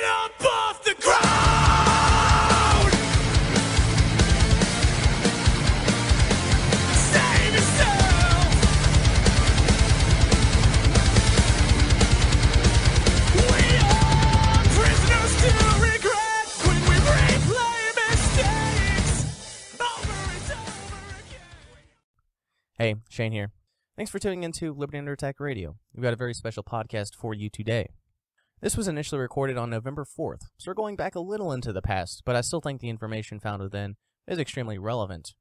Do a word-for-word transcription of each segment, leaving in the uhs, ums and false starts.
Get up off the ground! Save yourself! We are prisoners to regret when we replay mistakes over and over again. Hey, Shane here. Thanks for tuning into Liberty Under Attack Radio. We've got a very special podcast for you today. This was initially recorded on November fourth, so we're going back a little into the past, but I still think the information found within is extremely relevant.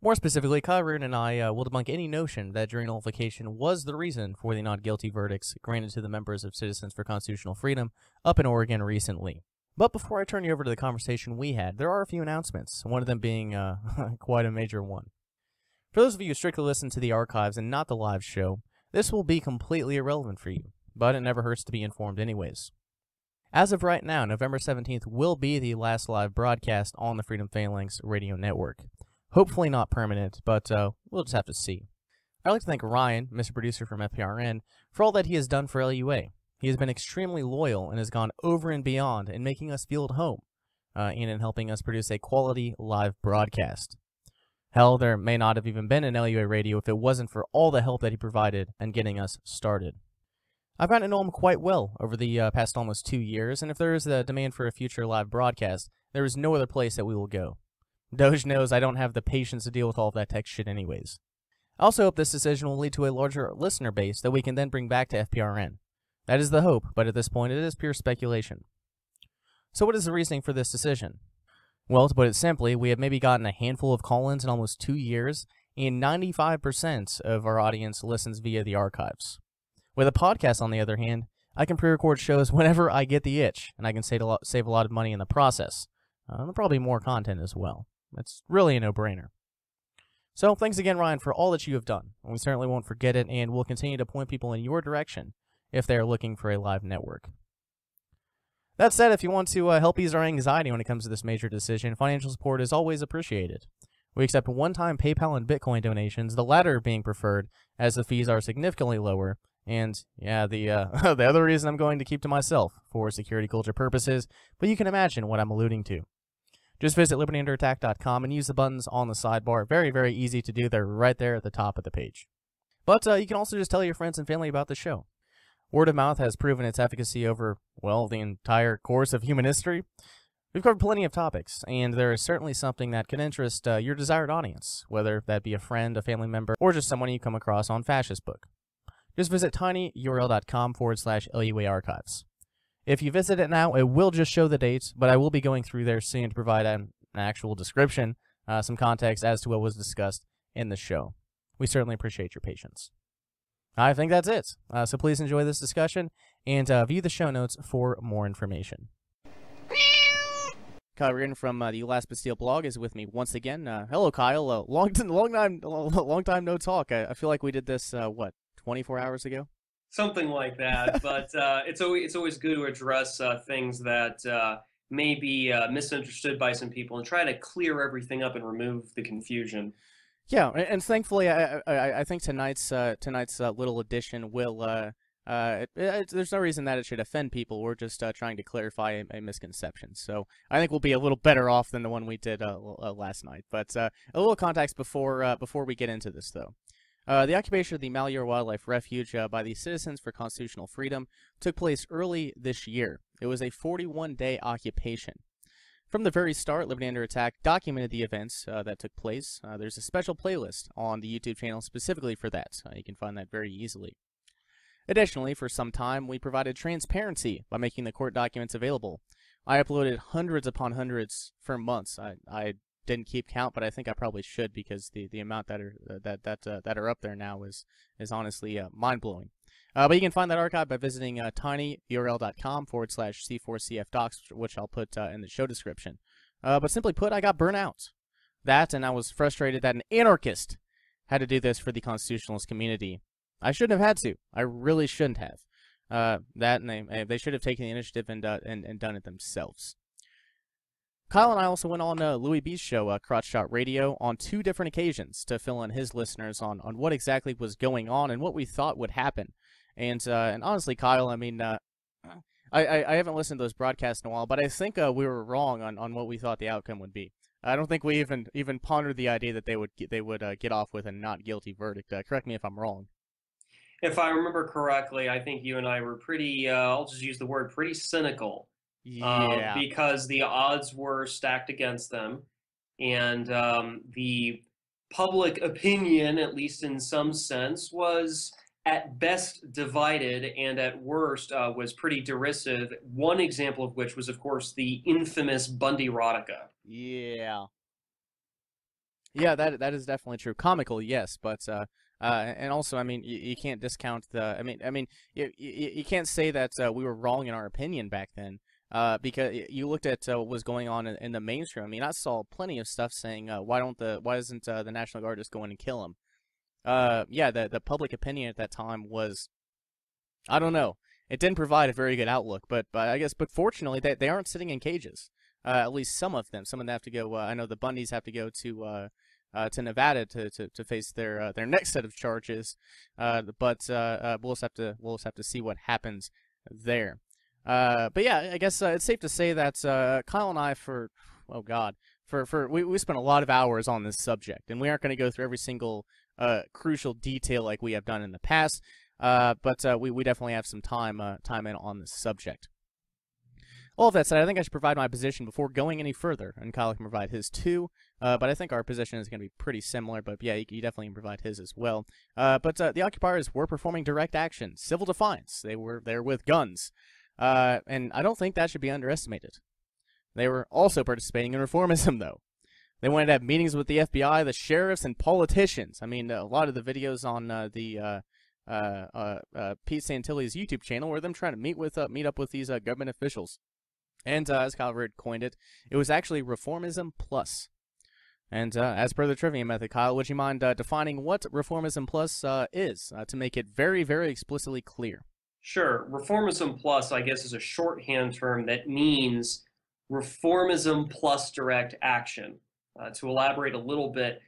More specifically, Kyle Rearden and I uh, will debunk any notion that jury nullification was the reason for the not guilty verdicts granted to the members of Citizens for Constitutional Freedom up in Oregon recently. But before I turn you over to the conversation we had, there are a few announcements, one of them being uh, quite a major one. For those of you who strictly listen to the archives and not the live show, this will be completely irrelevant for you. But it never hurts to be informed anyways. As of right now, November seventeenth will be the last live broadcast on the Freedom Phalanx radio network. Hopefully not permanent, but uh, we'll just have to see. I'd like to thank Ryan, Mister Producer from F P R N, for all that he has done for L U A. He has been extremely loyal and has gone over and beyond in making us feel at home, uh, and in helping us produce a quality live broadcast. Hell, there may not have even been an L U A radio if it wasn't for all the help that he provided in getting us started. I've gotten to know him quite well over the uh, past almost two years, and if there is the demand for a future live broadcast, there is no other place that we will go. Doge knows I don't have the patience to deal with all of that tech shit anyways. I also hope this decision will lead to a larger listener base that we can then bring back to F P R N. That is the hope, but at this point it is pure speculation. So what is the reasoning for this decision? Well, to put it simply, we have maybe gotten a handful of call-ins in almost two years, and ninety-five percent of our audience listens via the archives. With a podcast, on the other hand, I can pre-record shows whenever I get the itch, and I can save a lot, save a lot of money in the process. Uh, there'll probably be more content as well. It's really a no-brainer. So, thanks again, Ryan, for all that you have done. We certainly won't forget it, and we'll continue to point people in your direction if they are looking for a live network. That said, if you want to uh, help ease our anxiety when it comes to this major decision, financial support is always appreciated. We accept one-time PayPal and Bitcoin donations, the latter being preferred, as the fees are significantly lower. And, yeah, the uh, the other reason I'm going to keep to myself for security culture purposes, but you can imagine what I'm alluding to. Just visit liberty under attack dot com and use the buttons on the sidebar. Very, very easy to do. They're right there at the top of the page. But uh, you can also just tell your friends and family about the show. Word of mouth has proven its efficacy over, well, the entire course of human history. We've covered plenty of topics, and there is certainly something that could interest uh, your desired audience, whether that be a friend, a family member, or just someone you come across on FascistBook. Just visit tinyurl.com forward slash LUA archives. If you visit it now, it will just show the dates, but I will be going through there soon to provide an actual description, uh, some context as to what was discussed in the show. We certainly appreciate your patience. I think that's it. Uh, so please enjoy this discussion and uh, view the show notes for more information. Kyle Rearden from uh, the Last Bastille blog is with me once again. Uh, hello, Kyle. Uh, long, long time, long time no talk. I, I feel like we did this uh, what? twenty-four hours ago? Something like that, but uh, it's, always, it's always good to address uh, things that uh, may be uh, misunderstood by some people and try to clear everything up and remove the confusion. Yeah, and, and thankfully, I, I, I think tonight's, uh, tonight's uh, little edition will, uh, uh, it, it, there's no reason that it should offend people. We're just uh, trying to clarify a, a misconception, so I think we'll be a little better off than the one we did uh, uh, last night, but uh, a little context before, uh, before we get into this, though. Uh, the occupation of the Malheur Wildlife Refuge uh, by the Citizens for Constitutional Freedom took place early this year. It was a forty-one day occupation. From the very start, Liberty Under Attack documented the events uh, that took place. Uh, there's a special playlist on the YouTube channel specifically for that. Uh, you can find that very easily. Additionally, for some time, we provided transparency by making the court documents available. I uploaded hundreds upon hundreds for months. I... I didn't keep count, but I think I probably should, because the the amount that are uh, that that uh, that are up there now is is honestly uh, mind blowing. Uh, but you can find that archive by visiting uh, tinyurl.com forward slash c4cfdocs, which I'll put uh, in the show description. Uh, but simply put, I got burnt out. That, and I was frustrated that an anarchist had to do this for the constitutionalist community. I shouldn't have had to. I really shouldn't have. Uh, that, and they they should have taken the initiative and uh, and and done it themselves. Kyle and I also went on uh, Louis B's show, uh, Crotch Shot Radio, on two different occasions to fill in his listeners on, on what exactly was going on and what we thought would happen. And uh, and honestly, Kyle, I mean, uh, I, I, I haven't listened to those broadcasts in a while, but I think uh, we were wrong on, on what we thought the outcome would be. I don't think we even even pondered the idea that they would get, they would uh, get off with a not guilty verdict. Uh, correct me if I'm wrong. If I remember correctly, I think you and I were pretty, uh, I'll just use the word, pretty cynical. Yeah. Um, because the odds were stacked against them. And um, the public opinion, at least in some sense, was at best divided and at worst uh, was pretty derisive. One example of which was, of course, the infamous Bundy erotica. Yeah. Yeah, that that is definitely true. Comical, yes, but... Uh... Uh, and also, I mean, you, you can't discount the. I mean, I mean, you you, you can't say that uh, we were wrong in our opinion back then, uh, because you looked at uh, what was going on in, in the mainstream. I mean, I saw plenty of stuff saying, uh, "Why don't the why isn't uh, the National Guard just go in and kill him?" Uh, yeah, the the public opinion at that time was, I don't know, it didn't provide a very good outlook. But but I guess, but fortunately, they they aren't sitting in cages. Uh, at least some of them. Some of them have to go. Uh, I know the Bundys have to go to. Uh, Uh, to Nevada to, to, to face their uh, their next set of charges, uh, but uh, uh, we'll just have to we'll just have to see what happens there. Uh, but yeah, I guess uh, it's safe to say that uh, Kyle and I for oh god for for we we spent a lot of hours on this subject, and we aren't going to go through every single uh, crucial detail like we have done in the past. Uh, but uh, we we definitely have some time uh, time in on this subject. All of that said, I think I should provide my position before going any further, and Kyle can provide his too. Uh, but I think our position is going to be pretty similar, but yeah, you, you definitely can provide his as well. Uh, but uh, the occupiers were performing direct action, civil defiance. They were there with guns, uh, and I don't think that should be underestimated. They were also participating in reformism, though. They wanted to have meetings with the F B I, the sheriffs, and politicians. I mean, a lot of the videos on uh, the... Uh, Uh, uh, uh, Pete Santilli's YouTube channel, where them trying to meet with, uh, meet up with these uh, government officials, and uh, as Kyle Rearden coined it, it was actually reformism plus. And uh, as per the trivia method, Kyle, would you mind uh, defining what reformism plus uh, is uh, to make it very, very explicitly clear? Sure. Reformism plus, I guess, is a shorthand term that means reformism plus direct action. Uh, to elaborate a little bit.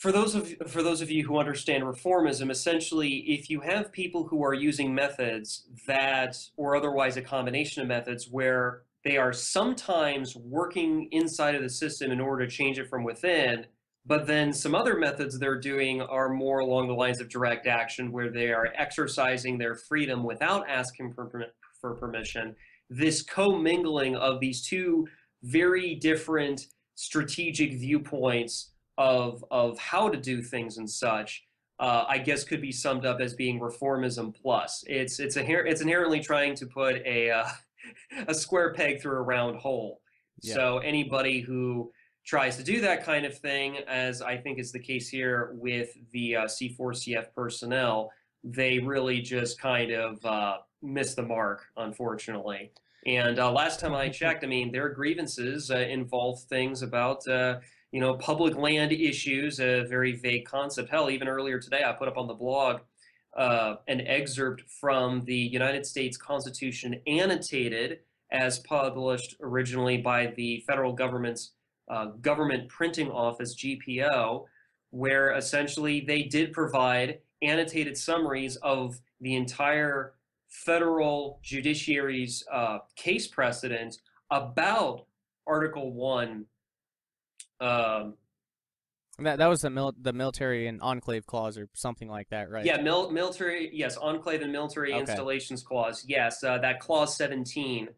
For those of for those of you who understand reformism, essentially, if you have people who are using methods that, or otherwise a combination of methods, where they are sometimes working inside of the system in order to change it from within, but then some other methods they're doing are more along the lines of direct action, where they are exercising their freedom without asking for, for permission, this commingling of these two very different strategic viewpoints Of, of how to do things and such, uh, I guess could be summed up as being reformism plus. It's it's a it's inherently trying to put a uh, a square peg through a round hole. Yeah. So anybody who tries to do that kind of thing, as I think is the case here with the uh, C four C F personnel, they really just kind of uh, miss the mark, unfortunately. And uh, last time I checked, I mean, their grievances uh, involve things about. Uh, You know, public land issues, a very vague concept. Hell, even earlier today, I put up on the blog uh, an excerpt from the United States Constitution annotated as published originally by the federal government's uh, government printing office, G P O, where essentially they did provide annotated summaries of the entire federal judiciary's uh, case precedent about Article one. Um, that that was the mil the military and enclave clause or something like that, right? Yeah, mil military. Yes, enclave and military okay. installations clause. Yes, uh, that clause seventeen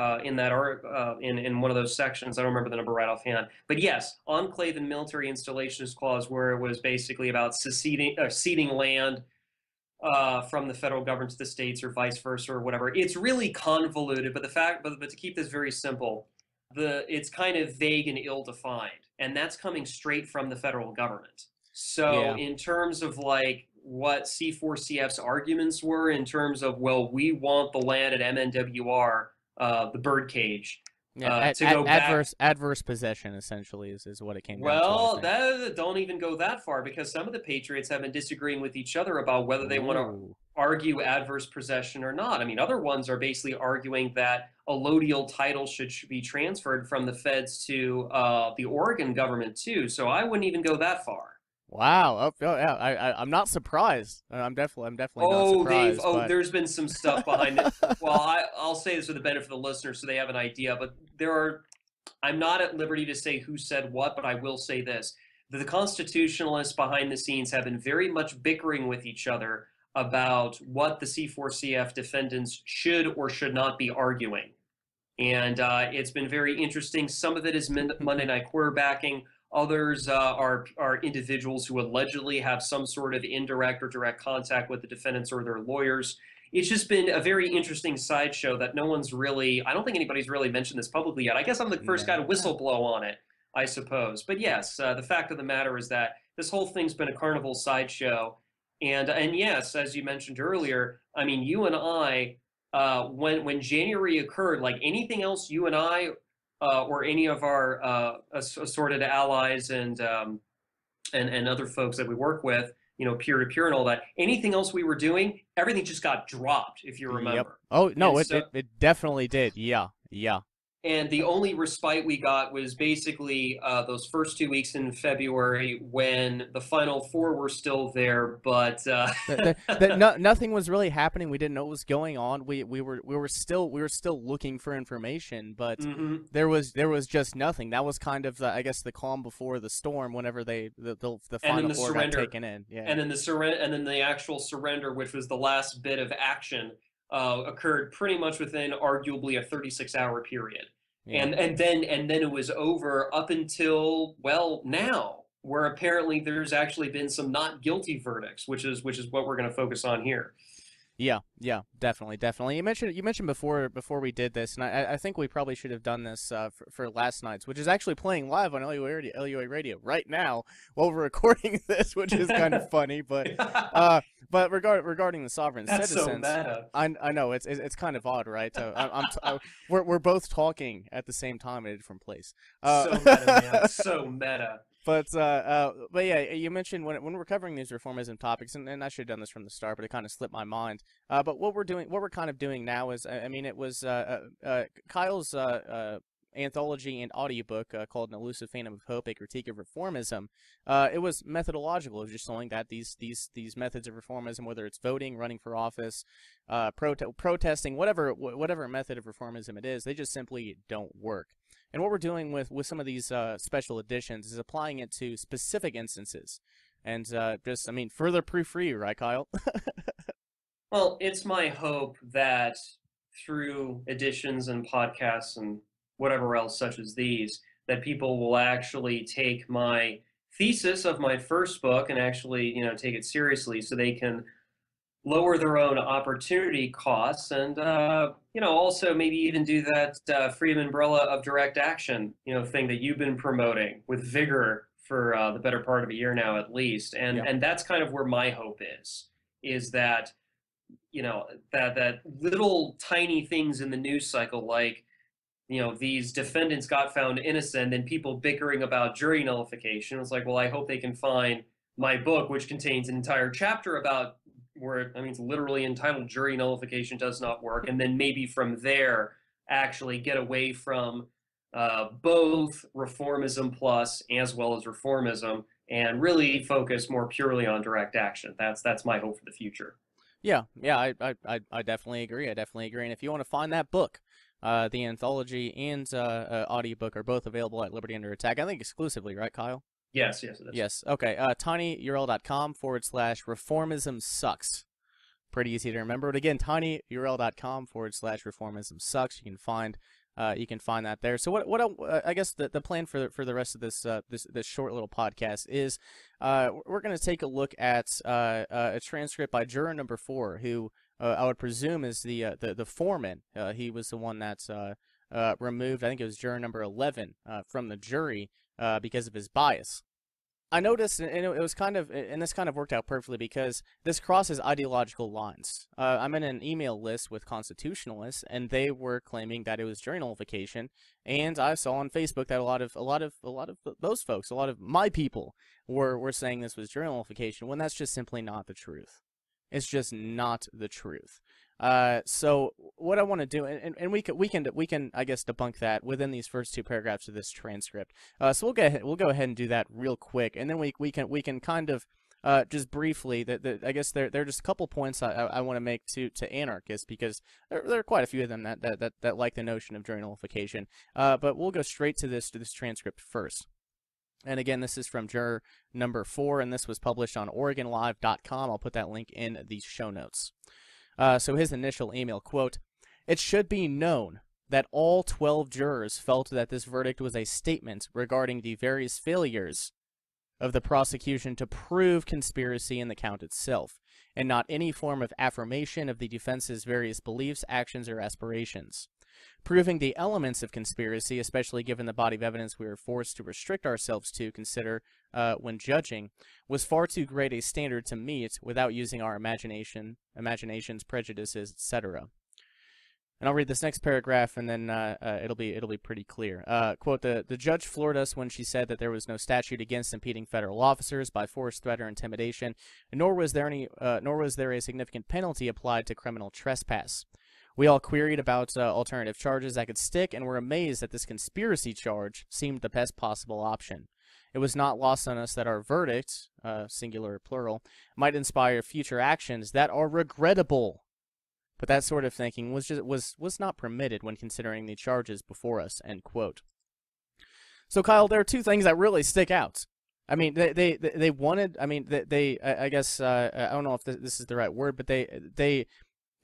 uh, in that art uh, in in one of those sections. I don't remember the number right offhand, but yes, enclave and military installations clause, where it was basically about seceding uh, ceding land uh, from the federal government to the states or vice versa or whatever. It's really convoluted, but the fact, but but to keep this very simple. The, it's kind of vague and ill-defined, and that's coming straight from the federal government. So yeah. In terms of like what C four C F's arguments were in terms of, well, we want the land at M N W R, uh, the birdcage, yeah, uh, ad to go ad back. Adverse, adverse possession, essentially, is, is what it came well, down to. Well, that, don't even go that far, because some of the Patriots have been disagreeing with each other about whether they Ooh. want to argue adverse possession or not. I mean, other ones are basically arguing that allodial title should be transferred from the feds to uh, the Oregon government, too. So I wouldn't even go that far. Wow. Oh, oh yeah. I, I, I'm not surprised. I'm definitely, I'm definitely oh, not surprised. Oh, but... there's been some stuff behind it. Well, I, I'll say this for the benefit of the listeners so they have an idea, but there are, I'm not at liberty to say who said what, but I will say this. The constitutionalists behind the scenes have been very much bickering with each other about what the C four C F defendants should or should not be arguing. And uh, it's been very interesting. Some of it is Monday night quarterbacking. Others uh, are, are individuals who allegedly have some sort of indirect or direct contact with the defendants or their lawyers. It's just been a very interesting sideshow that no one's really, I don't think anybody's really mentioned this publicly yet. I guess I'm the first yeah. guy to whistleblow on it, I suppose. But yes, uh, the fact of the matter is that this whole thing's been a carnival sideshow. And, and yes, as you mentioned earlier, I mean, you and I, uh, when, when January occurred, like anything else you and I uh, or any of our uh, assorted allies and, um, and, and other folks that we work with, you know, peer-to-peer and all that, anything else we were doing, everything just got dropped, if you remember. Yep. Oh, no, it, so, it, it definitely did. Yeah, yeah. And the only respite we got was basically uh, those first two weeks in February when the final four were still there, but uh... that, that, that no, nothing was really happening. We didn't know what was going on. We we were we were still we were still looking for information, but mm-hmm. there was there was just nothing. That was kind of the, I guess the calm before the storm. Whenever they the the, the final the four got taken in, yeah. And then the surrender, and then the actual surrender, which was the last bit of action. Uh, occurred pretty much within arguably a thirty-six hour period, yeah. and and then and then it was over up until well now, where apparently there's actually been some not guilty verdicts, which is which is what we're going to focus on here. Yeah, yeah, definitely, definitely. You mentioned you mentioned before before we did this, and I, I think we probably should have done this uh, for, for last night's, which is actually playing live on L U A Radio right now while we're recording this, which is kind of funny, but. Uh, But regard, regarding the sovereign That's citizens, so meta. I, I know it's it's kind of odd, right? So I, I'm t I, we're we're both talking at the same time in a different place. Uh, so meta, man. So meta. But uh, uh, but yeah, you mentioned when when we're covering these reformism topics, and, and I should have done this from the start, but it kind of slipped my mind. Uh, but what we're doing, what we're kind of doing now is, I mean, it was uh, uh, Kyle's. Uh, uh, anthology and audiobook uh, called An Elusive Phantom of Hope, A Critique of Reformism. Uh, it was methodological. It was just showing that these these these methods of reformism, whether it's voting, running for office, uh, prote protesting, whatever whatever method of reformism it is, they just simply don't work. And what we're doing with, with some of these uh, special editions is applying it to specific instances. And uh, just, I mean, further proof for you, right, Kyle? Well, it's my hope that through editions and podcasts and whatever else such as these, that people will actually take my thesis of my first book and actually, you know, take it seriously so they can lower their own opportunity costs and, uh, you know, also maybe even do that uh, freedom umbrella of direct action, you know, thing that you've been promoting with vigor for uh, the better part of a year now, at least. And, yeah. and that's kind of where my hope is, is that, you know, that, that little tiny things in the news cycle, like, you know, these defendants got found innocent and people bickering about jury nullification. It's like, well, I hope they can find my book, which contains an entire chapter about where, I mean, it's literally entitled Jury Nullification Does Not Work. And then maybe from there, actually get away from uh, both Reformism Plus as well as Reformism and really focus more purely on direct action. That's, that's my hope for the future. Yeah, yeah, I, I, I definitely agree. I definitely agree. And if you want to find that book, Uh, the anthology and uh, uh, audiobook are both available at Liberty Under Attack, I think exclusively, right, Kyle? Yes, yes, it is. Yes, okay. Uh, tinyurl.com forward slash reformism sucks. Pretty easy to remember. But again, tinyurl.com forward slash reformism sucks. You can find uh, you can find that there. So what what uh, I guess the the plan for the, for the rest of this uh, this this short little podcast is uh, we're going to take a look at uh, a transcript by juror number four who. Uh, I would presume is the uh, the the foreman. Uh, he was the one that's uh, uh, removed. I think it was juror number eleven uh, from the jury uh, because of his bias. I noticed, and it was kind of, and this kind of worked out perfectly because this crosses ideological lines. Uh, I'm in an email list with constitutionalists, and they were claiming that it was jury nullification. And I saw on Facebook that a lot of a lot of a lot of those folks, a lot of my people, were were saying this was jury nullification when that's just simply not the truth. It's just not the truth. Uh, so what I want to do, and, and we can, we can, we can, I guess, debunk that within these first two paragraphs of this transcript. Uh, so we'll go ahead, we'll go ahead and do that real quick, and then we we can we can kind of uh, just briefly. That the, I guess there there are just a couple points I, I want to make to to anarchists, because there there are quite a few of them that that that, that like the notion of journalification. Uh, but we'll go straight to this to this transcript first. And again, this is from juror number four, and this was published on Oregon Live dot com. I'll put that link in the show notes. Uh, so his initial email, quote, "It should be known that all twelve jurors felt that this verdict was a statement regarding the various failures of the prosecution to prove conspiracy in the count itself, and not any form of affirmation of the defense's various beliefs, actions, or aspirations. Proving the elements of conspiracy, especially given the body of evidence we were forced to restrict ourselves to consider uh, when judging, was far too great a standard to meet without using our imagination, imaginations, prejudices, et cetera" And I'll read this next paragraph, and then uh, uh, it'll be it'll be pretty clear. Uh, quote, the, the judge floored us when she said that there was no statute against impeding federal officers by force, threat, or intimidation, nor was there any, uh, nor was there a significant penalty applied to criminal trespass. We all queried about uh, alternative charges that could stick, and were amazed that this conspiracy charge seemed the best possible option. It was not lost on us that our verdict, uh, singular or plural, might inspire future actions that are regrettable. But that sort of thinking was just, was was not permitted when considering the charges before us." End quote. So, Kyle, there are two things that really stick out. I mean, they they they wanted. I mean, they, they I guess uh, I don't know if this is the right word, but they they.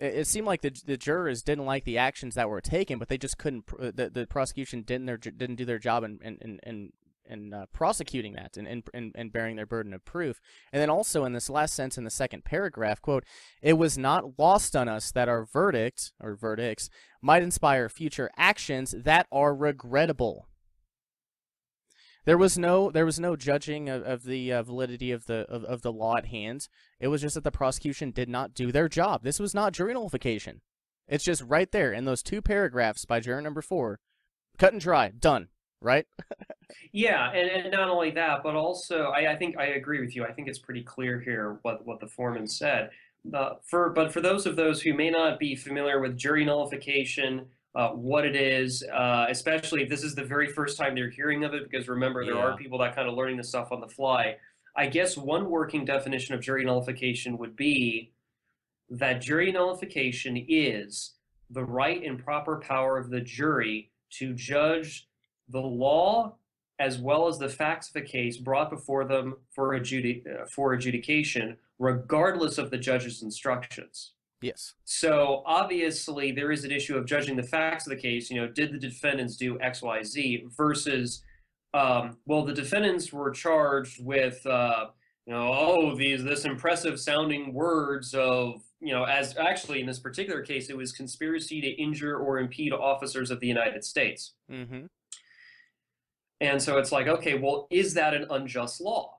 It seemed like the the jurors didn't like the actions that were taken, but they just couldn't. The, the prosecution didn't their didn't do their job in in in in uh, prosecuting that and and and bearing their burden of proof. And then also in this last sentence in the second paragraph, quote, "It was not lost on us that our verdict or verdicts might inspire future actions that are regrettable." There was no there was no judging of, of the uh, validity of the of, of the law at hand. It was just that the prosecution did not do their job. This was not jury nullification. It's just right there in those two paragraphs by juror number four, cut and dry, done, right? Yeah, and, and not only that, but also I, I think I agree with you. I think it's pretty clear here what what the foreman said. Uh, for but for those of those who may not be familiar with jury nullification, Uh, what it is, uh, especially if this is the very first time they're hearing of it, because remember, there yeah. are people that kind of learning this stuff on the fly. I guess one working definition of jury nullification would be that jury nullification is the right and proper power of the jury to judge the law as well as the facts of a case brought before them for, adjudi- for adjudication, regardless of the judge's instructions. Yes. So obviously there is an issue of judging the facts of the case. You know, did the defendants do X, Y, Z versus, um, well, the defendants were charged with, uh, you know, oh, these this impressive sounding words of, you know, as actually in this particular case, it was conspiracy to injure or impede officers of the United States. Mm-hmm. And so it's like, okay, well, is that an unjust law?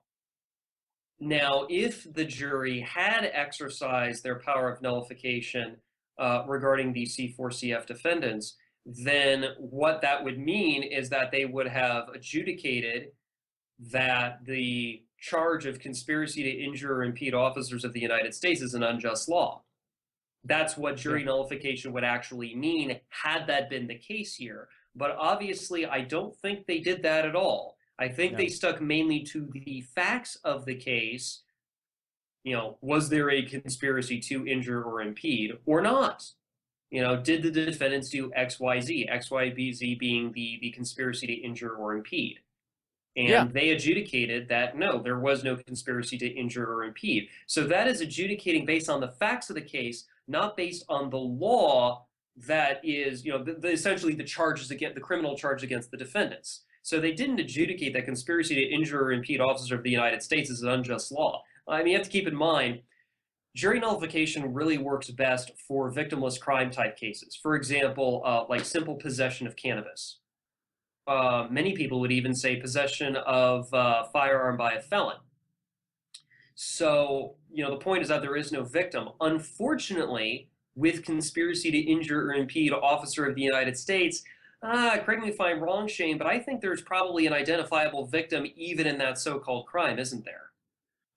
Now, if the jury had exercised their power of nullification uh, regarding the C four C F defendants, then what that would mean is that they would have adjudicated that the charge of conspiracy to injure or impede officers of the United States is an unjust law. That's what jury nullification would actually mean had that been the case here. But obviously, I don't think they did that at all. I think no. they stuck mainly to the facts of the case. You know, was there a conspiracy to injure or impede or not? You know, did the defendants do X, Y, Z, X, Y, B, Z being the, the conspiracy to injure or impede? And yeah. they adjudicated that, no, there was no conspiracy to injure or impede. So that is adjudicating based on the facts of the case, not based on the law that is, you know, the, the, essentially the charges against the criminal charge against the defendants. So they didn't adjudicate that conspiracy to injure or impede officers of the United States is an unjust law. I mean, you have to keep in mind, jury nullification really works best for victimless crime type cases. For example, uh, like simple possession of cannabis. Uh, many people would even say possession of uh, firearm by a felon. So, you know, the point is that there is no victim. Unfortunately, with conspiracy to injure or impede officer of the United States, Ah, correct me if I'm wrong, Shane, but I think there's probably an identifiable victim even in that so-called crime, isn't there?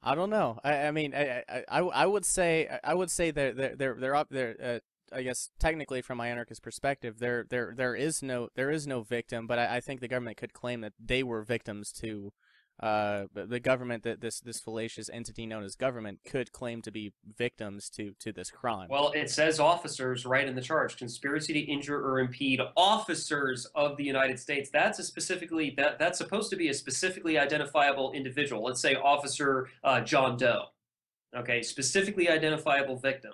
I don't know. I, I mean, I, I, I, I would say I would say there there there there, there, I guess technically, from my anarchist perspective, there there there is no there is no victim, but I, I think the government could claim that they were victims to uh the government, that this this fallacious entity known as government could claim to be victims to to this crime. Well, it says officers right in the charge, conspiracy to injure or impede officers of the United States. That's a specifically that that's supposed to be a specifically identifiable individual. Let's say Officer uh, John Doe. Okay, specifically identifiable victim.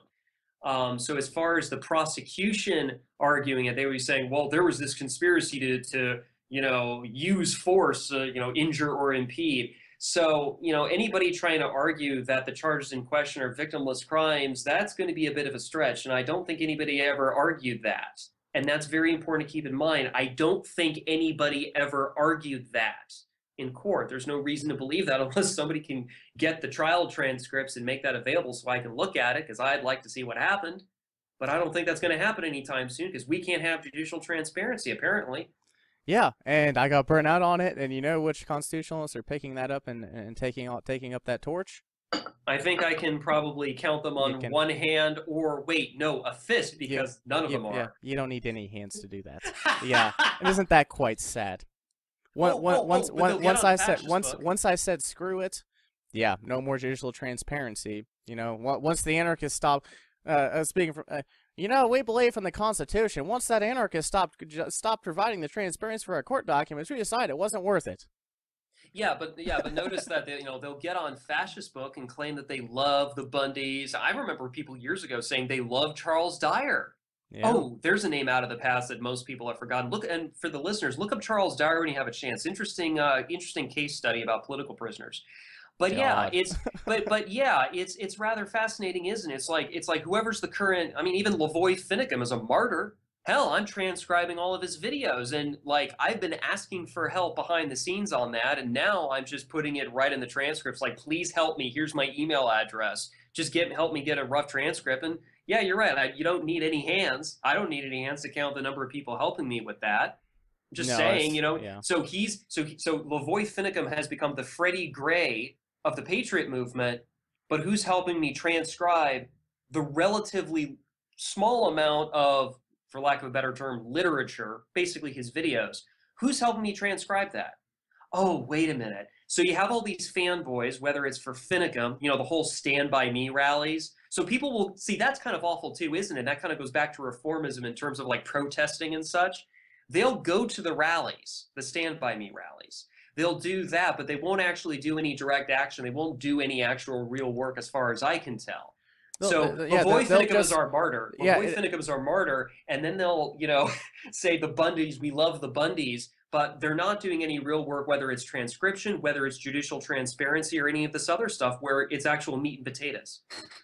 Um, so as far as the prosecution arguing it, they would be saying, well, there was this conspiracy to, to you know, use force, uh, you know, injure or impede. So, you know, anybody trying to argue that the charges in question are victimless crimes, that's going to be a bit of a stretch. And I don't think anybody ever argued that. And that's very important to keep in mind. I don't think anybody ever argued that in court. There's no reason to believe that unless somebody can get the trial transcripts and make that available so I can look at it, because I'd like to see what happened. But I don't think that's going to happen anytime soon, because we can't have judicial transparency, apparently. Yeah, and I got burnt out on it, and you know which constitutionalists are picking that up and, and taking taking up that torch? I think I can probably count them on can, one hand, or wait, no, a fist, because you, none of you, them are. Yeah, you don't need any hands to do that. Yeah, isn't that quite sad? One, oh, one, oh, once, oh, one, once I said, once, book. once I said, screw it. Yeah, no more judicial transparency. You know, once the anarchists stopped uh, uh, speaking from, uh, you know, we believe in the Constitution. Once that anarchist stopped stopped providing the transparency for our court documents, we decided it wasn't worth it. Yeah, but yeah, but notice that they, you know, they'll get on fascist book and claim that they love the Bundys. I remember people years ago saying they love Charles Dyer. Yeah. Oh, there's a name out of the past that most people have forgotten. Look, and for the listeners, look up Charles Dyer when you have a chance. Interesting, uh, interesting case study about political prisoners. But God. yeah, it's but but yeah, it's it's rather fascinating, isn't it? It's like it's like whoever's the current. I mean, even Lavoy Finicum is a martyr. Hell, I'm transcribing all of his videos, and like I've been asking for help behind the scenes on that, and now I'm just putting it right in the transcripts. Like, please help me. Here's my email address. Just get help me get a rough transcript. And yeah, you're right. I, you don't need any hands. I don't need any hands to count the number of people helping me with that. I'm just no, saying, you know. Yeah. So he's so so Lavoy Finicum has become the Freddie Gray of the Patriot movement, but who's helping me transcribe the relatively small amount of, for lack of a better term, literature, basically his videos? Who's helping me transcribe that? Oh, wait a minute. So you have all these fanboys, whether it's for Finicum, you know, the whole Stand By Me rallies. So people will see, that's kind of awful too, isn't it? That kind of goes back to reformism in terms of like protesting and such. They'll go to the rallies, the Stand By Me rallies. They'll do that, but they won't actually do any direct action. They won't do any actual real work as far as I can tell. They'll, so uh, yeah, Lavoy Finicum just, is our martyr. Lavoy yeah, Finicum is our martyr. And then they'll, you know, say the Bundys, we love the Bundys. But they're not doing any real work, whether it's transcription, whether it's judicial transparency, or any of this other stuff where it's actual meat and potatoes.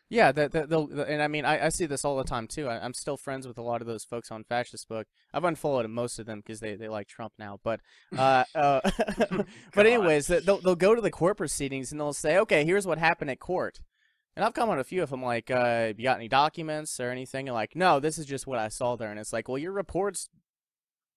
Yeah, the, the, the, and I mean, I, I see this all the time, too. I, I'm still friends with a lot of those folks on Fascist Book. I've unfollowed most of them because they, they like Trump now. But uh, uh, but anyways, they'll, they'll go to the court proceedings and they'll say, okay, here's what happened at court. And I've come on a few of them, like, uh, you got any documents or anything? And like, no, this is just what I saw there. And it's like, well, your report's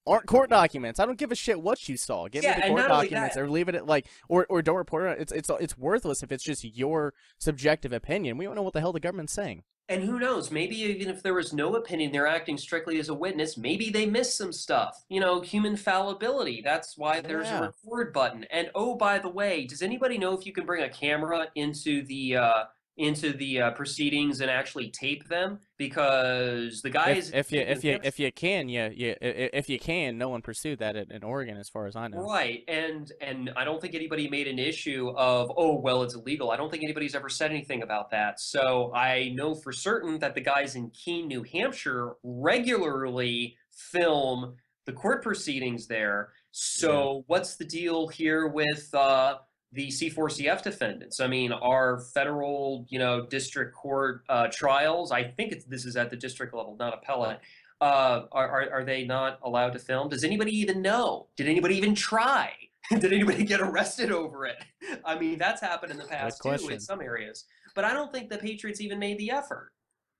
aren't court documents. I don't give a shit what you saw. Give yeah, me the court documents, or leave it at like, or or don't report it. It's it's it's worthless if it's just your subjective opinion. We don't know what the hell the government's saying. And who knows? Maybe even if there was no opinion, they're acting strictly as a witness. Maybe they missed some stuff. You know, human fallibility. That's why there's yeah. a record button. And oh, by the way, does anybody know if you can bring a camera into the uh, into the uh, proceedings and actually tape them? Because the guys, if, if you if you tips. if you can, yeah, yeah, if you can, no one pursued that in, in Oregon, as far as I know. Right, and and I don't think anybody made an issue of, oh well, it's illegal. I don't think anybody's ever said anything about that. So I know for certain that the guys in Keene, New Hampshire, regularly film the court proceedings there. So yeah. What's the deal here with uh, the C four C F defendants? I mean, our federal, you know, district court uh, trials, I think it's, this is at the district level, not appellate, uh, are, are, are they not allowed to film? Does anybody even know? Did anybody even try? Did anybody get arrested over it? I mean, that's happened in the past too in some areas. But I don't think the Patriots even made the effort.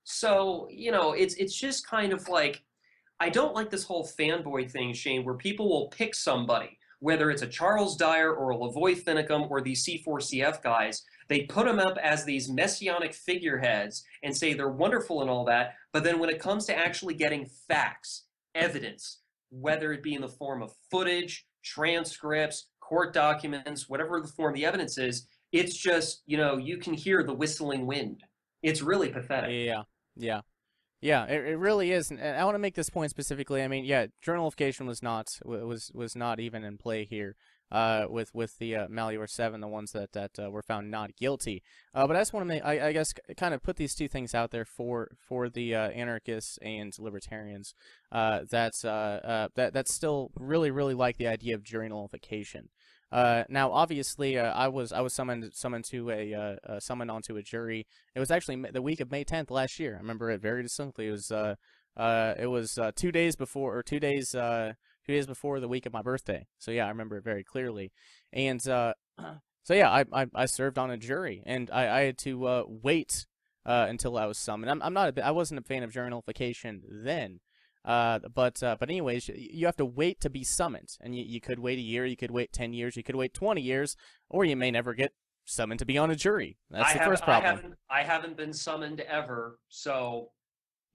So, you know, it's it's just kind of like, I don't like this whole fanboy thing, Shane, where people will pick somebody, whether it's a Charles Dyer or a Lavoy Finicum or the C four C F guys. They put them up as these messianic figureheads and say they're wonderful and all that, But then when it comes to actually getting facts, evidence, whether it be in the form of footage, transcripts, court documents, whatever the form the evidence is, it's just, you know, you can hear the whistling wind. It's really pathetic. Yeah, yeah. Yeah, it, it really is. And I want to make this point specifically. I mean, yeah, journalification was not was was not even in play here uh, with with the uh, Malheur seven, the ones that that uh, were found not guilty. Uh, but I just want to make, I, I guess, kind of put these two things out there for for the uh, anarchists and libertarians uh, that uh, uh, that that still really really like the idea of journalification. Uh, now, obviously, uh, I was I was summoned summoned to a uh, uh, summoned onto a jury. It was actually the week of May tenth last year. I remember it very distinctly. It was uh, uh, it was uh, two days before, or two days uh, two days before the week of my birthday. So yeah, I remember it very clearly. And uh, so yeah, I, I I served on a jury, and I, I had to uh, wait uh, until I was summoned. I'm I'm not a, I wasn't a fan of journalification then. Uh, but, uh, but anyways, you have to wait to be summoned, and you, you could wait a year, you could wait ten years, you could wait twenty years, or you may never get summoned to be on a jury. That's I the first problem. I haven't, I haven't been summoned ever. So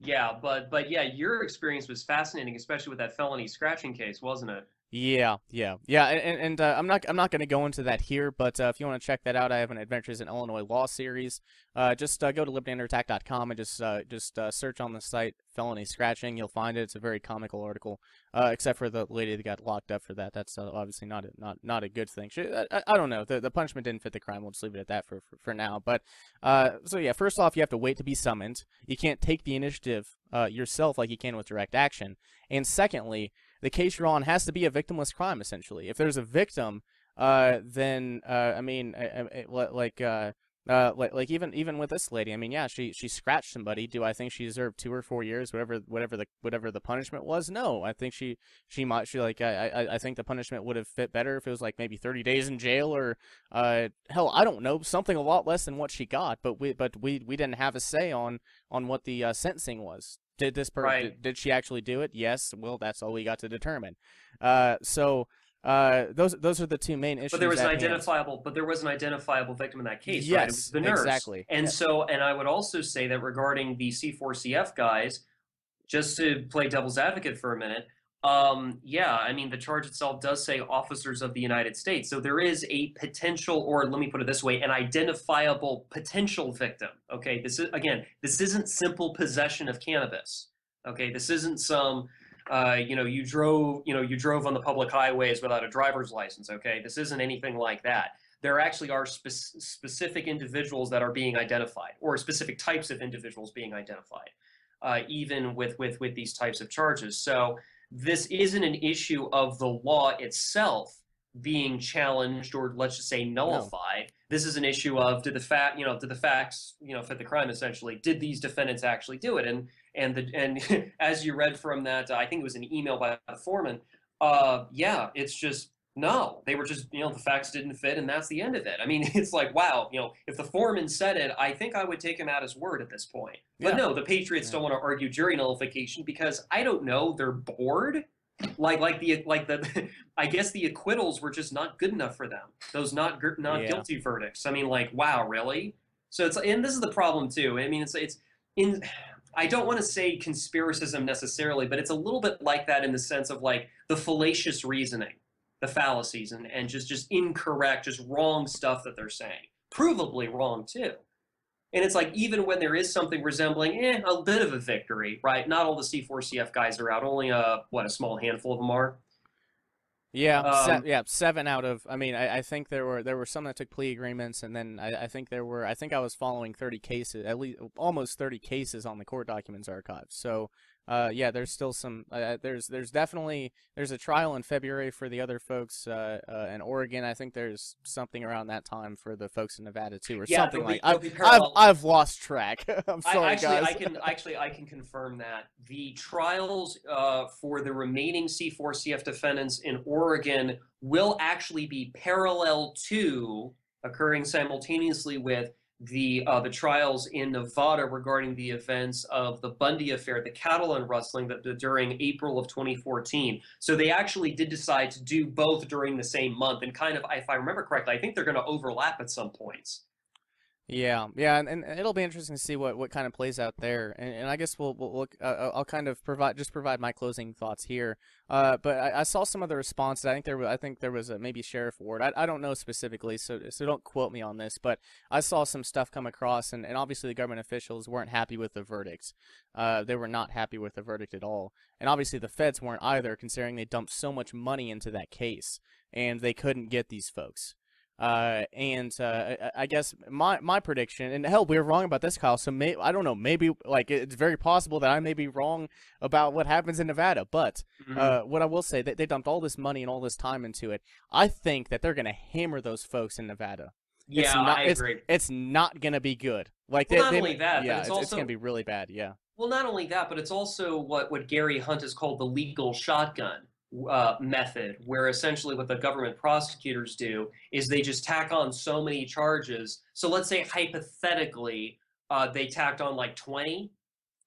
yeah, but, but yeah, your experience was fascinating, especially with that felony scratching case, wasn't it? Yeah, yeah, yeah, and, and uh, I'm not I'm not going to go into that here, but uh, if you want to check that out, I have an Adventures in Illinois Law series. Uh, just uh, go to liberty under attack dot com and just uh, just uh, search on the site felony scratching. You'll find it. It's a very comical article, uh, except for the lady that got locked up for that. That's uh, obviously not a, not not a good thing. She, I, I don't know. The the punishment didn't fit the crime. We'll just leave it at that for for, for now. But uh, so yeah, first off, you have to wait to be summoned. You can't take the initiative uh, yourself like you can with direct action. And secondly, the case you're on has to be a victimless crime, essentially. If there's a victim, uh, then uh, I mean, I, I, like, uh, uh, like, like even even with this lady, I mean, yeah, she she scratched somebody. Do I think she deserved two or four years, whatever, whatever the whatever the punishment was? No, I think she she might she like I I, I think the punishment would have fit better if it was like maybe thirty days in jail or uh, hell, I don't know, something a lot less than what she got. But we but we we didn't have a say on on what the uh, sentencing was. Did this person? Right. Did, did she actually do it? Yes. Well, that's all we got to determine. Uh, so uh, those those are the two main issues. But there was an identifiable. Hand. But there was an identifiable victim in that case. Yes, right? It was the nurse. Exactly. And yes. so, and I would also say that regarding the C four C F guys, just to play devil's advocate for a minute, um, yeah, I mean the charge itself does say officers of the United States. So there is a potential, or let me put it this way, an identifiable potential victim. Okay, this is again, this isn't simple possession of cannabis. Okay, this isn't some, uh, you know, you drove, you know, you drove on the public highways without a driver's license. Okay, this isn't anything like that. There actually are spe specific individuals that are being identified, or specific types of individuals being identified, uh, even with with with these types of charges. So this isn't an issue of the law itself being challenged or let's just say nullified. No. This is an issue of did the fact, you know, did the facts, you know, fit the crime essentially? Did these defendants actually do it? And and the and as you read from that, uh, I think it was an email by the foreman. Uh, yeah, it's just no. They were just, you know, the facts didn't fit, and that's the end of it. I mean, it's like wow, you know, if the foreman said it, I think I would take him at his word at this point. But yeah. no, the Patriots yeah. don't want to argue jury nullification because I don't know, they're bored. Like like the like the, I guess the acquittals were just not good enough for them. Those not not yeah. guilty verdicts. I mean, like wow, really? So it's and this is the problem too. I mean, it's it's in. I don't want to say conspiracism necessarily, but it's a little bit like that in the sense of like the fallacious reasoning. The fallacies and, and just, just incorrect, just wrong stuff that they're saying. Provably wrong too. And it's like, even when there is something resembling eh, a bit of a victory, right? Not all the C four C F guys are out. Only, a, what, a small handful of them are? Yeah, um, se yeah, seven out of, I mean, I, I think there were there were some that took plea agreements, and then I, I think there were, I think I was following thirty cases, at least almost thirty cases on the court documents archive. So, uh, yeah, there's still some, uh, there's there's definitely, there's a trial in February for the other folks uh, uh, in Oregon. I think there's something around that time for the folks in Nevada, too, or yeah, something be, like I've, I've, I've lost track. I'm sorry, I, actually, guys. I can, actually, I can confirm that. The trials uh, for the remaining C four C F defendants in Oregon Oregon will actually be parallel to, occurring simultaneously with, the uh, the trials in Nevada regarding the events of the Bundy affair, the cattle rustling that, that during April of twenty fourteen. So they actually did decide to do both during the same month, and kind of, if I remember correctly, I think they're going to overlap at some points. Yeah, yeah, and, and it'll be interesting to see what, what kind of plays out there, and, and I guess we'll, we'll look. Uh, I'll kind of provide just provide my closing thoughts here. Uh, but I, I saw some of the responses. I think there was, I think there was a, maybe Sheriff Ward. I, I don't know specifically, so so don't quote me on this. But I saw some stuff come across, and, and obviously the government officials weren't happy with the verdict. Uh, they were not happy with the verdict at all, and obviously the feds weren't either, considering they dumped so much money into that case, and they couldn't get these folks. Uh, and, uh, I guess my, my prediction, and hell, we were wrong about this, Kyle. So may, I don't know, maybe like it's very possible that I may be wrong about what happens in Nevada, but, mm-hmm. uh, what I will say that they dumped all this money and all this time into it. I think that they're going to hammer those folks in Nevada. Yeah, it's not, I agree. It's, it's not going to be good. Like well, they, not they, only that, yeah, but it's, it's also it's going to be really bad. Yeah. Well, not only that, but it's also what, what Gary Hunt has called the legal shotgun. Uh, method, where essentially what the government prosecutors do is they just tack on so many charges. So let's say hypothetically uh, they tacked on like twenty.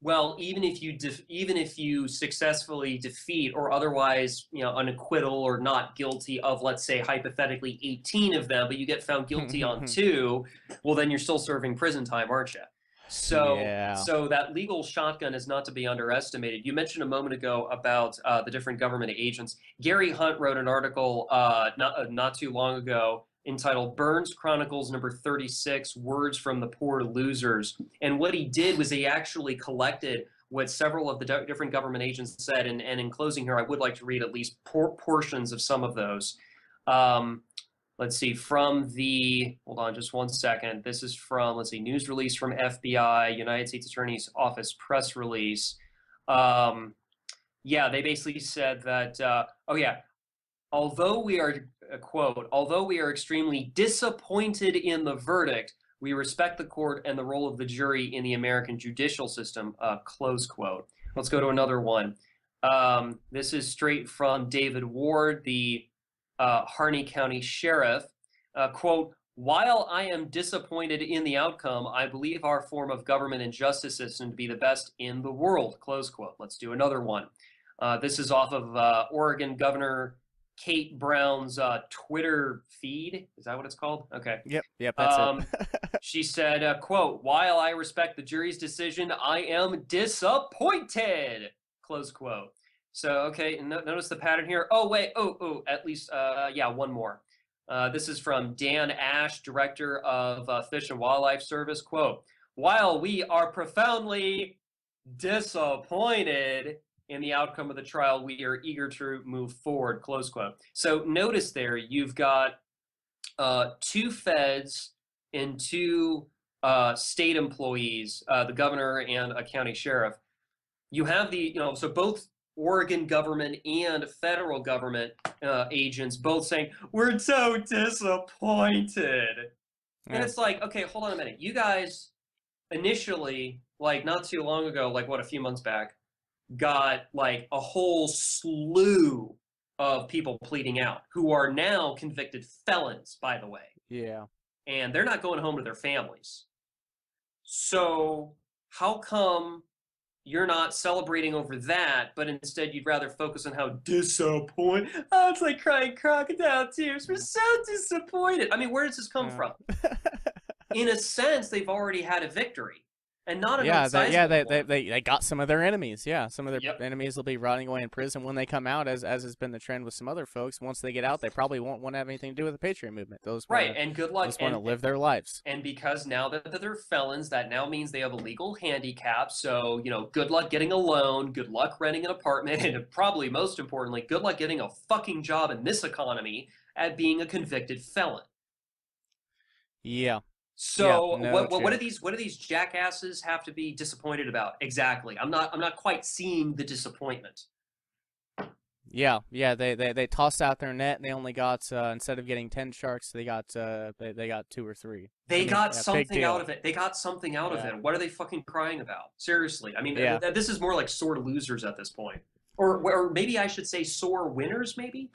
Well, even if you def even if you successfully defeat or otherwise, you know, an acquittal or not guilty of, let's say hypothetically eighteen of them, but you get found guilty on two, well then you're still serving prison time, aren't you? So, yeah. So that legal shotgun is not to be underestimated. You mentioned a moment ago about uh, the different government agents. Gary Hunt wrote an article uh, not, uh, not too long ago entitled Burns Chronicles Number thirty-six, Words from the Poor Losers. And what he did was he actually collected what several of the different government agents said. And, and in closing here, I would like to read at least por portions of some of those. Um, Let's see, from the, hold on just one second. This is from, let's see, news release from F B I, United States Attorney's Office press release. Um, yeah, they basically said that, uh, oh yeah, although we are, uh, quote, although we are extremely disappointed in the verdict, we respect the court and the role of the jury in the American judicial system, uh, close quote. Let's go to another one. Um, this is straight from David Ward, the Uh, Harney County Sheriff, uh, quote, while I am disappointed in the outcome, I believe our form of government and justice system to be the best in the world, close quote. Let's do another one. Uh, this is off of uh, Oregon Governor Kate Brown's uh, Twitter feed. Is that what it's called? Okay. Yep. Yep. That's um, it. She said, uh, quote, while I respect the jury's decision, I am disappointed, close quote. So, okay, no, notice the pattern here. Oh, wait, oh, oh, at least, uh, yeah, one more. Uh, this is from Dan Ashe, Director of uh, Fish and Wildlife Service, quote, while we are profoundly disappointed in the outcome of the trial, we are eager to move forward, close quote. So notice there, you've got uh, two feds and two uh, state employees, uh, the governor and a county sheriff. You have the, you know, so both Oregon government and federal government uh, agents both saying, we're so disappointed. Yeah. And it's like, okay, hold on a minute. You guys initially, like not too long ago, like what, a few months back, got like a whole slew of people pleading out who are now convicted felons, by the way. Yeah. And they're not going home to their families. So how come you're not celebrating over that, but instead you'd rather focus on how disappointed? Oh, it's like crying crocodile tears. We're so disappointed. I mean, where does this come yeah. from? In a sense, they've already had a victory, and not a yeah, they, yeah, they, they they they got some of their enemies. Yeah, some of their yep. enemies will be rotting away in prison when they come out, as as has been the trend with some other folks. Once they get out, they probably won't want to have anything to do with the Patriot movement. Those right, wanna, and good luck. Those want to live their lives. And because now that they're felons, that now means they have a legal handicap. So you know, good luck getting a loan. Good luck renting an apartment, and probably most importantly, good luck getting a fucking job in this economy at being a convicted felon. Yeah. So yeah, no, what, what, what do these what do these jackasses have to be disappointed about? Exactly. I'm not I'm not quite seeing the disappointment. Yeah, yeah. They they they tossed out their net. And they only got uh, instead of getting ten sharks, they got uh, they they got two or three. They I mean, got yeah, something out of it. They got something out yeah. of it. What are they fucking crying about? Seriously. I mean, yeah. this is more like sore losers at this point, or or maybe I should say sore winners, maybe.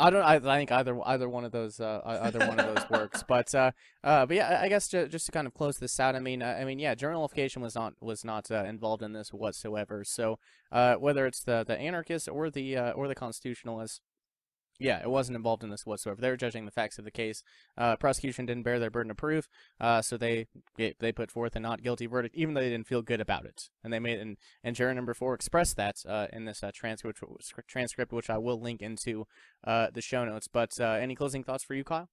I don't. I think either either one of those uh, either one of those works. But uh, uh, but yeah, I guess ju just to kind of close this out. I mean, uh, I mean, yeah, journalification was not was not uh, involved in this whatsoever. So uh, whether it's the the anarchists or the uh, or the constitutionalists, Yeah, it wasn't involved in this whatsoever. They were judging the facts of the case. Uh, prosecution didn't bear their burden of proof, uh, so they they put forth a not guilty verdict, even though they didn't feel good about it. And they made an and juror number four expressed that uh, in this uh, transcript, transcript, which I will link into uh, the show notes. But uh, any closing thoughts for you, Kyle?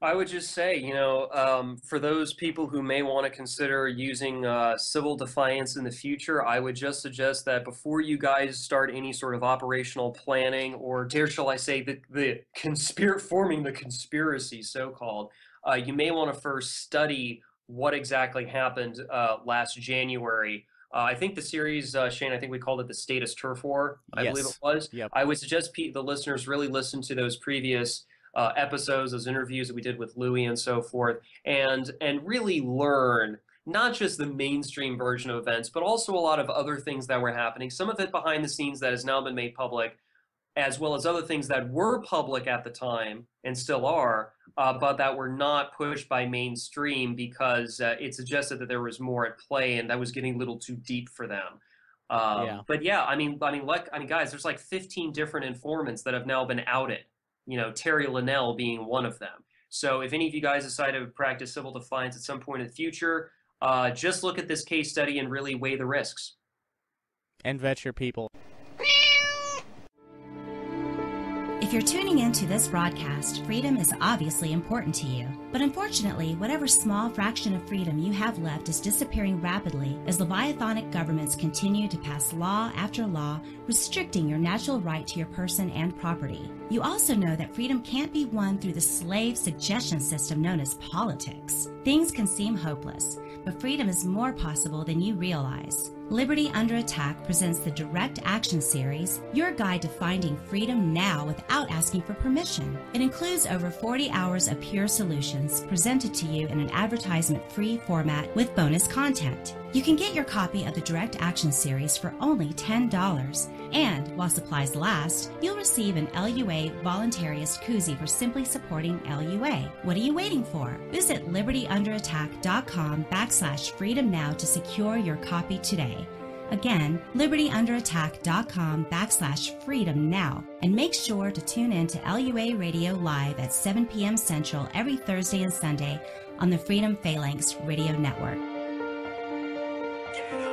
I would just say, you know, um, for those people who may want to consider using uh, civil defiance in the future, I would just suggest that before you guys start any sort of operational planning, or dare shall I say, the, the conspir- forming the conspiracy, so-called, uh, you may want to first study what exactly happened uh, last January. Uh, I think the series, uh, Shane, I think we called it the Status Turf War, I yes. believe it was. Yep. I would suggest Pete, the listeners really listen to those previous Uh, episodes, those interviews that we did with Louis and so forth, and and really learn not just the mainstream version of events, but also a lot of other things that were happening, some of it behind the scenes that has now been made public, as well as other things that were public at the time and still are, uh, but that were not pushed by mainstream because uh, it suggested that there was more at play and that was getting a little too deep for them. Um, yeah. But yeah, I mean, I mean, like, I mean, guys, there's like fifteen different informants that have now been outed, you know, Terry Linnell being one of them. So if any of you guys decide to practice civil defiance at some point in the future, uh, just look at this case study and really weigh the risks. And vet your people. If you're tuning into this broadcast, freedom is obviously important to you. But unfortunately, whatever small fraction of freedom you have left is disappearing rapidly as Leviathanic governments continue to pass law after law restricting your natural right to your person and property. You also know that freedom can't be won through the slave suggestion system known as politics. Things can seem hopeless, but freedom is more possible than you realize. Liberty Under Attack presents the Direct Action Series, your guide to finding freedom now without asking for permission. It includes over forty hours of pure solutions presented to you in an advertisement-free format with bonus content. You can get your copy of the Direct Action Series for only ten dollars. And while supplies last, you'll receive an L U A voluntarist koozie for simply supporting L U A. What are you waiting for? Visit libertyunderattack.com backslash freedom now to secure your copy today. Again, libertyunderattack.com backslash freedom now. And make sure to tune in to L U A Radio Live at seven p m Central every Thursday and Sunday on the Freedom Phalanx Radio Network. Yeah.